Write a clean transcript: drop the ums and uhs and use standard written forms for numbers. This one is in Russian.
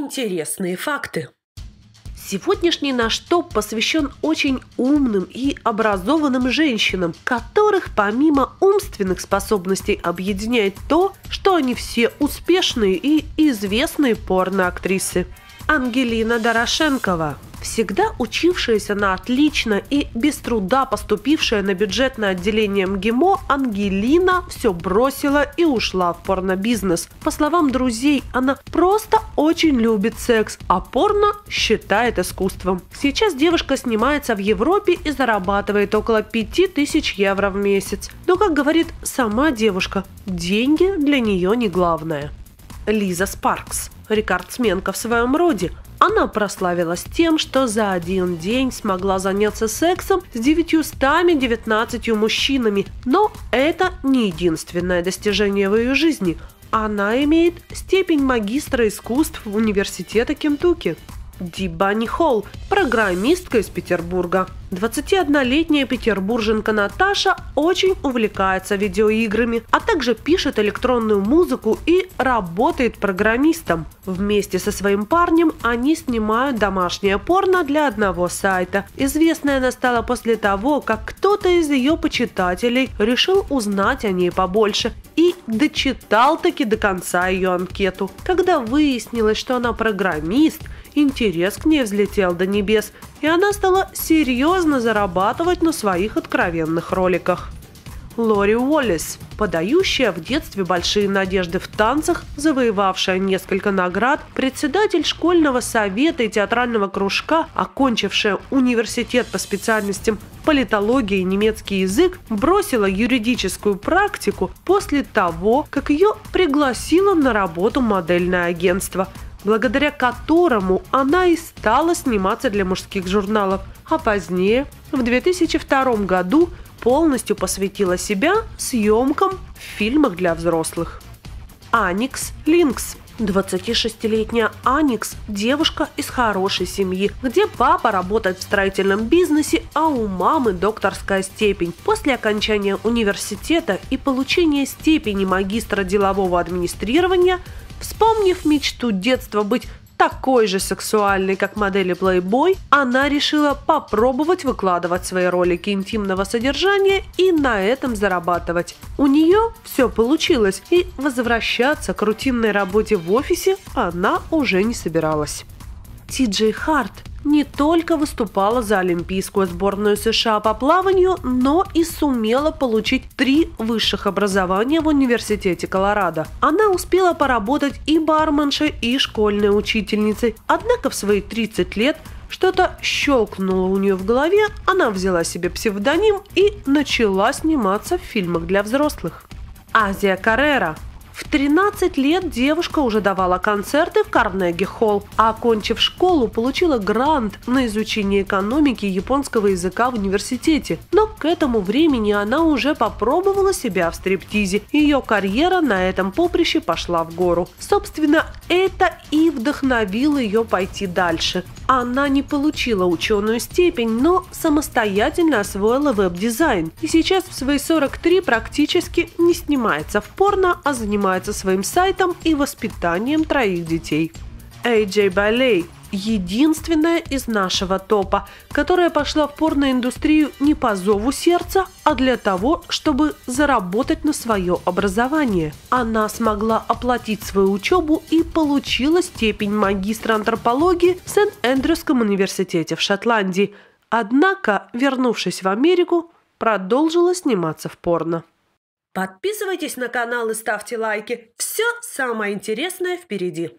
Интересные факты. Сегодняшний наш топ посвящен очень умным и образованным женщинам, которых помимо умственных способностей объединяет то, что они все успешные и известные порноактрисы. Ангелина Дорошенкова. Всегда учившаяся на отлично и без труда поступившая на бюджетное отделение МГИМО, Ангелина все бросила и ушла в порнобизнес. По словам друзей, она просто очень любит секс, а порно считает искусством. Сейчас девушка снимается в Европе и зарабатывает около 5000 евро в месяц. Но, как говорит сама девушка, деньги для нее не главное. Лиза Спаркс. Рекордсменка в своем роде. Она прославилась тем, что за один день смогла заняться сексом с 919 мужчинами. Но это не единственное достижение в ее жизни. Она имеет степень магистра искусств университета Кентукки. Дибани Хол, программистка из Петербурга. 21-летняя петербурженка Наташа очень увлекается видеоиграми, а также пишет электронную музыку и работает программистом. Вместе со своим парнем они снимают домашнее порно для одного сайта. Известная она стала после того, как кто-то из ее почитателей решил узнать о ней побольше и дочитал-таки до конца ее анкету. Когда выяснилось, что она программист, интерес к ней взлетел до небес, и она стала серьезно зарабатывать на своих откровенных роликах. Лори Уоллес, подающая в детстве большие надежды в танцах, завоевавшая несколько наград, председатель школьного совета и театрального кружка, окончившая университет по специальностям политология и немецкий язык, бросила юридическую практику после того, как ее пригласило на работу модельное агентство, благодаря которому она и стала сниматься для мужских журналов, а позднее, в 2002 году, полностью посвятила себя съемкам в фильмах для взрослых. Аникс Линкс. 26-летняя Аникс – девушка из хорошей семьи, где папа работает в строительном бизнесе, а у мамы докторская степень. После окончания университета и получения степени магистра делового администрирования, вспомнив мечту детства быть такой же сексуальной, как модели Playboy, она решила попробовать выкладывать свои ролики интимного содержания и на этом зарабатывать. У нее все получилось, и возвращаться к рутинной работе в офисе она уже не собиралась. Ти Джей Харт не только выступала за олимпийскую сборную США по плаванию, но и сумела получить 3 высших образования в университете Колорадо. Она успела поработать и барменшей, и школьной учительницей. Однако в свои 30 лет что-то щелкнуло у нее в голове, она взяла себе псевдоним и начала сниматься в фильмах для взрослых. Азия Каррера. В 13 лет девушка уже давала концерты в Карнеги-холл, а окончив школу, получила грант на изучение экономики и японского языка в университете. Но к этому времени она уже попробовала себя в стриптизе. Ее карьера на этом поприще пошла в гору. Собственно, это и вдохновило ее пойти дальше. Она не получила ученую степень, но самостоятельно освоила веб-дизайн. И сейчас в свои 43 практически не снимается в порно, а занимается своим сайтом и воспитанием 3 детей. AJ Bailey. Единственная из нашего топа, которая пошла в порноиндустрию не по зову сердца, а для того, чтобы заработать на свое образование. Она смогла оплатить свою учебу и получила степень магистра антропологии в Сент-Эндрюсском университете в Шотландии. Однако, вернувшись в Америку, продолжила сниматься в порно. Подписывайтесь на канал и ставьте лайки. Все самое интересное впереди.